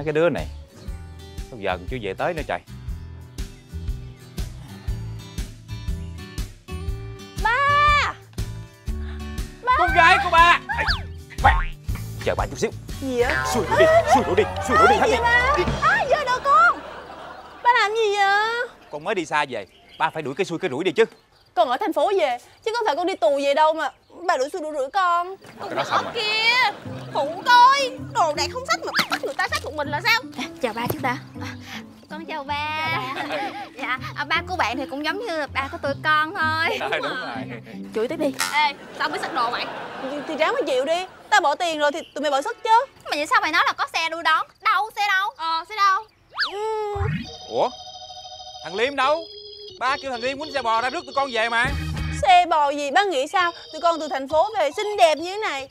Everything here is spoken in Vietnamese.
Mấy cái đứa này bây giờ còn chưa về tới nữa trời. Ba con gái của ba. Chờ ba chút xíu. Gì vậy? Xui đổ đi, xui đổ đi, xui đổ đi hết đi. Ai giờ đồ con? Ba làm gì vậy? Con mới đi xa về, ba phải đuổi cái xui cái rủi đi chứ. Con ở thành phố về, chứ không phải con đi tù về đâu mà bà đuổi xui đuổi rủi con. Con ở kia, phụ coi, đồ đạc không sách mà bắt người ta sách một mình là sao? Chào ba trước đã. Con chào ba. Chào ba. Dạ, ba của bạn thì cũng giống như ba của tụi con thôi. Đúng rồi. Chửi tiếp đi. Ê, tao mới sách đồ mày. Thì ráng mà chịu đi, tao bỏ tiền rồi thì tụi mày bỏ sức chứ. Mà vậy sao mày nói là có xe đưa đón? Đâu, xe đâu? Xe đâu? Ủa? Thằng Liêm đâu? Ba kêu thằng Liêm quýnh xe bò ra rước tụi con về mà. Xe bò gì? Ba nghĩ sao? Tụi con từ thành phố về xinh đẹp như thế này,